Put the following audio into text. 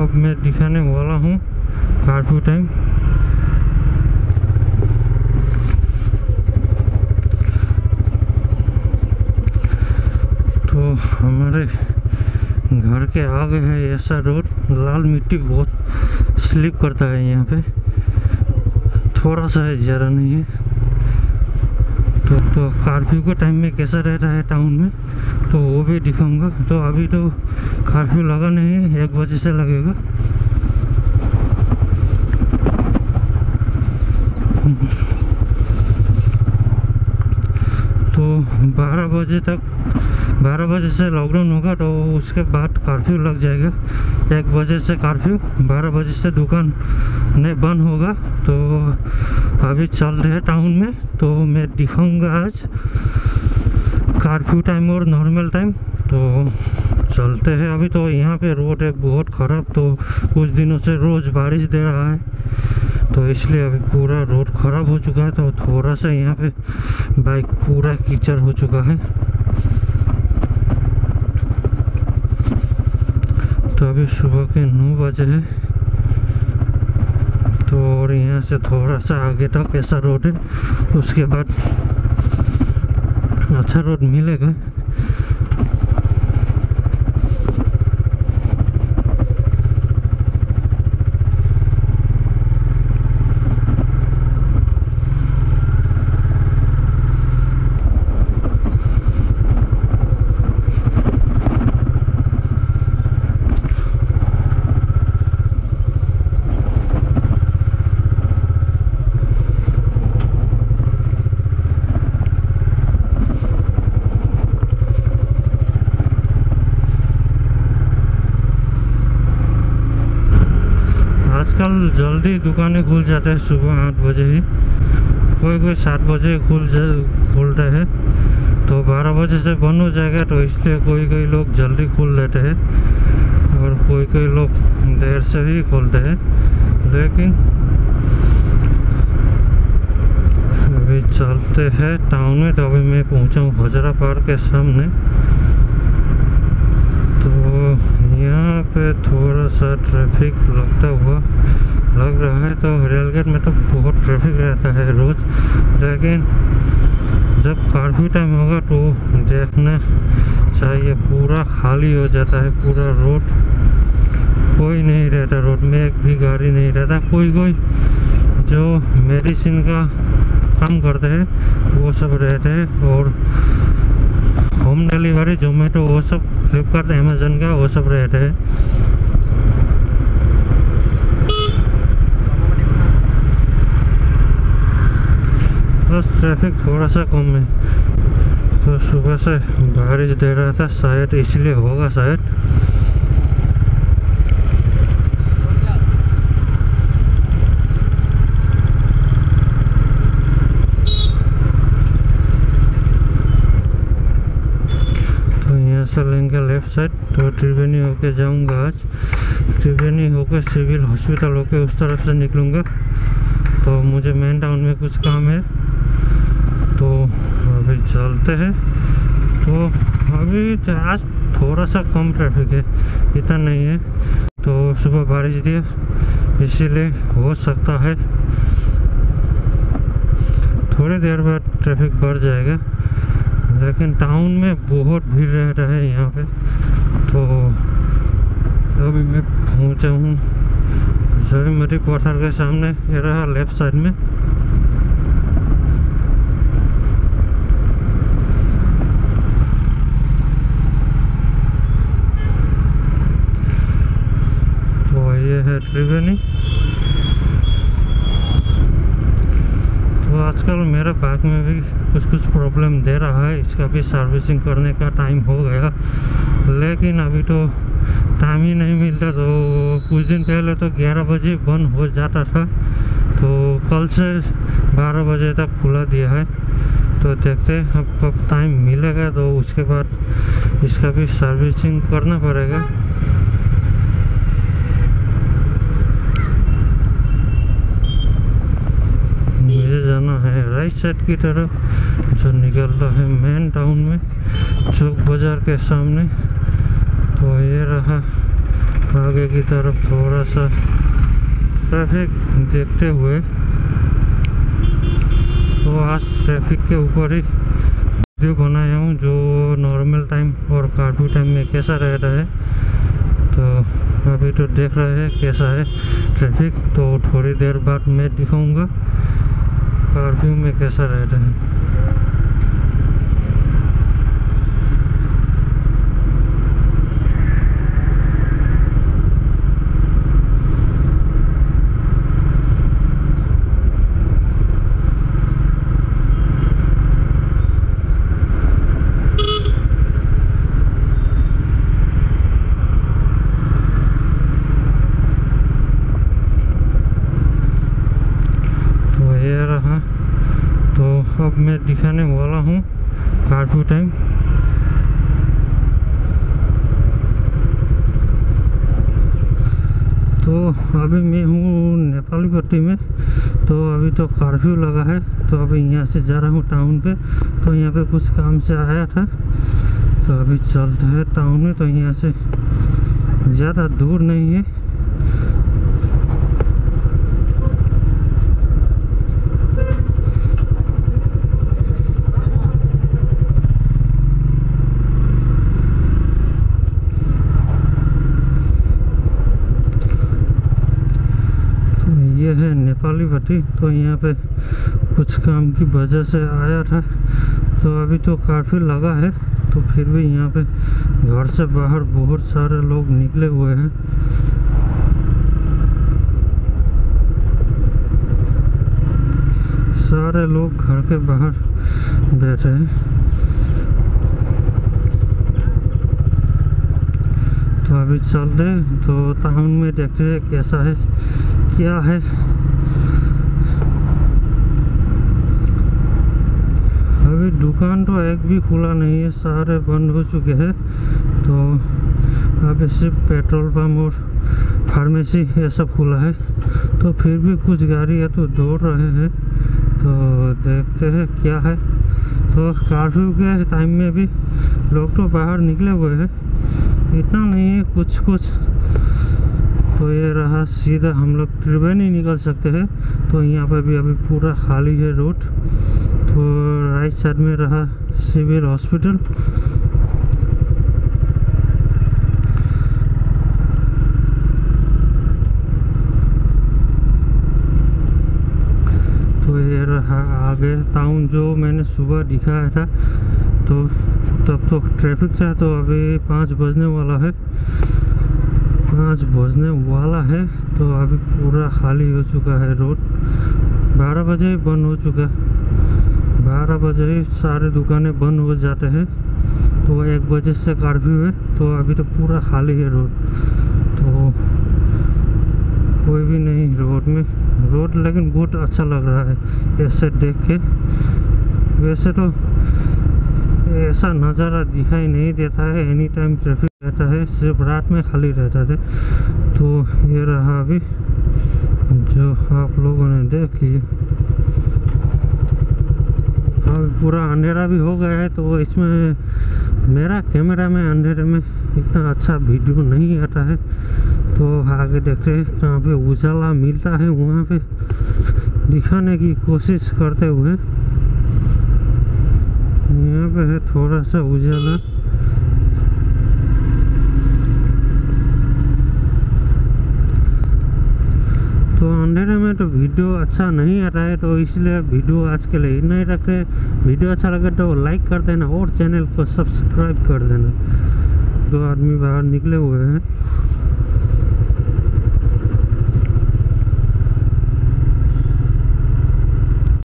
अब मैं दिखाने वाला हूँ कार्टू टाइम। तो हमारे घर के आगे है ऐसा रोड, लाल मिट्टी बहुत स्लिप करता है यहाँ पे, थोड़ा सा है, ज़्यादा नहीं है। तो कर्फ्यू के टाइम में कैसा रहता है टाउन में, तो वो भी दिखाऊंगा। तो अभी तो कर्फ्यू लगा नहीं है, 1 बजे से लगेगा। तो 12 बजे तक, 12 बजे से लॉकडाउन होगा, तो उसके बाद कर्फ्यू लग जाएगा। 1 बजे से कर्फ्यू, 12 बजे से दुकान नहीं बंद होगा। तो अभी चल रहे टाउन में, तो मैं दिखाऊंगा आज कर्फ्यू टाइम और नॉर्मल टाइम। तो चलते हैं। अभी तो यहाँ पे रोड है बहुत ख़राब, तो कुछ दिनों से रोज़ बारिश दे रहा है, तो इसलिए अभी पूरा रोड ख़राब हो चुका है। तो थोड़ा सा यहाँ पे बाइक पूरा कीचड़ हो चुका है। तो अभी सुबह के 9 बजे है, तो और यहाँ से थोड़ा सा आगे तक ऐसा रोड है, उसके बाद अच्छा रोड मिलेगा। जल्दी दुकानें खुल जाता है, सुबह 8 बजे ही, कोई 7 बजे खुलता है। तो 12 बजे से बंद हो जाएगा, तो इसलिए कोई लोग जल्दी खोल लेते हैं और कोई लोग देर से ही खोलते हैं। लेकिन अभी चलते हैं टाउन में। तो अभी मैं पहुँचा हूँ हजरा पार्क के सामने। तो यहाँ पे थोड़ा सा ट्रैफिक लगता हुआ लग रहा है। तो रेलगेट में तो बहुत ट्रैफिक रहता है रोज़, लेकिन जब कर्फ्यू टाइम होगा तो देखना चाहिए, पूरा खाली हो जाता है पूरा रोड, कोई नहीं रहता रोड में, एक भी गाड़ी नहीं रहता। कोई जो मेडिसिन का काम करते हैं वो सब रहते हैं, और होम डिलीवरी जोमेटो वो सब, फ्लिपकार्ट अमेजन का वो सब रहता है। बस ट्रैफिक थोड़ा सा कम है। तो सुबह से बारिश दे रहा था, शायद इसलिए होगा शायद। तो यहाँ से लेंगे लेफ्ट साइड, तो त्रिवेणी होके जाऊंगा आज। त्रिवेणी होके सिविल हॉस्पिटल होके उस तरफ से निकलूंगा। तो मुझे मेन टाउन में कुछ काम है, तो अभी चलते हैं। तो अभी आज थोड़ा सा कम ट्रैफिक है, इतना नहीं है। तो सुबह बारिश दिया, इसीलिए हो सकता है थोड़ी देर बाद ट्रैफिक बढ़ जाएगा। लेकिन टाउन में बहुत भीड़ रहता है यहाँ पे। तो अभी मैं पहुँचा हूँ साबरमती पठार के सामने, ये रहा लेफ्ट साइड में। त्रिवेणी। तो आजकल मेरा बाइक में भी कुछ प्रॉब्लम दे रहा है, इसका भी सर्विसिंग करने का टाइम हो गया, लेकिन अभी तो टाइम ही नहीं मिलता। तो कुछ दिन पहले तो 11 बजे बंद हो जाता था, तो कल से 12 बजे तक खुला दिया है। तो देखते हैं अब कब टाइम मिलेगा, तो उसके बाद इसका भी सर्विसिंग करना पड़ेगा। जाना है राइट साइड की तरफ, जो निकलता है मेन टाउन में चौक बाजार के सामने। तो ये रहा आगे की तरफ थोड़ा सा ट्रैफिक देखते हुए, तो आज ट्रैफिक के ऊपर ही वीडियो बनाया हूँ जो नॉर्मल टाइम और कार्टू टाइम में कैसा रहता है। तो अभी तो देख रहे हैं कैसा है ट्रैफिक, तो थोड़ी देर बाद मैं दिखाऊंगा कार्टू में कैसा रहता है। अब मैं दिखाने वाला हूँ कार्टू टाइम। तो अभी मैं हूँ नेपाली पट्टी में, तो अभी तो कर्फ्यू लगा है। तो अभी यहाँ से जा रहा हूँ टाउन पे, तो यहाँ पे कुछ काम से आया था, तो अभी चलते हैं टाउन में। तो यहाँ से ज़्यादा दूर नहीं है। नेपाली भट्टी, तो यहाँ पे कुछ काम की वजह से आया था, तो अभी तो काफ़ी लगा है। तो फिर भी यहाँ पे घर से बाहर बहुत सारे लोग निकले हुए हैं। सारे लोग घर के बाहर बैठे हैं। तो अभी चल रहे, तो टाउन में देखते हैं कैसा है क्या है। अभी दुकान तो एक भी खुला नहीं है, सारे बंद हो चुके हैं। तो अभी सिर्फ पेट्रोल पंप और फार्मेसी ये सब खुला है। तो फिर भी कुछ गाड़ियाँ तो दौड़ रहे हैं, तो देखते हैं क्या है। तो कर्फ्यू के टाइम में भी लोग तो बाहर निकले हुए हैं, इतना नहीं है, कुछ कुछ। तो ये रहा सीधा, हम लोग त्रिवेणी निकल सकते हैं। तो यहाँ पर भी अभी पूरा खाली है रोड। तो राइट साइड में रहा सिविल हॉस्पिटल। तो ये रहा आगे टाउन जो मैंने सुबह दिखाया था। तो तब तो ट्रैफिक था। तो अभी 5 बजने वाला है। तो अभी पूरा खाली हो चुका है रोड। 12 बजे ही बंद हो चुका है, 12 बजे ही सारे दुकानें बंद हो जाते हैं। तो 1 बजे से कर्फ्यू है। तो अभी तो पूरा खाली है रोड, तो कोई भी नहीं रोड में। रोड लेकिन बहुत अच्छा लग रहा है ऐसे देख के। वैसे तो ऐसा नज़ारा दिखाई नहीं देता है, एनी टाइम ट्रैफिक रहता है, सिर्फ रात में खाली रहता है। तो ये रहा अभी जो आप लोगों ने देख लिया। अभी पूरा अंधेरा भी हो गया है। तो इसमें मेरा कैमरा में अंधेरे में इतना अच्छा वीडियो नहीं आता है। तो आगे देखते हैं कहाँ पे उजाला मिलता है, वहाँ पे दिखाने की कोशिश करते हुए। यहाँ पे है थोड़ा सा उजाला। तो अंधेरे में तो वीडियो अच्छा नहीं आता है, तो इसलिए वीडियो आज के लिए नहीं रखते। वीडियो अच्छा लगे तो लाइक कर देना और चैनल को सब्सक्राइब कर देना। 2 आदमी बाहर निकले हुए हैं।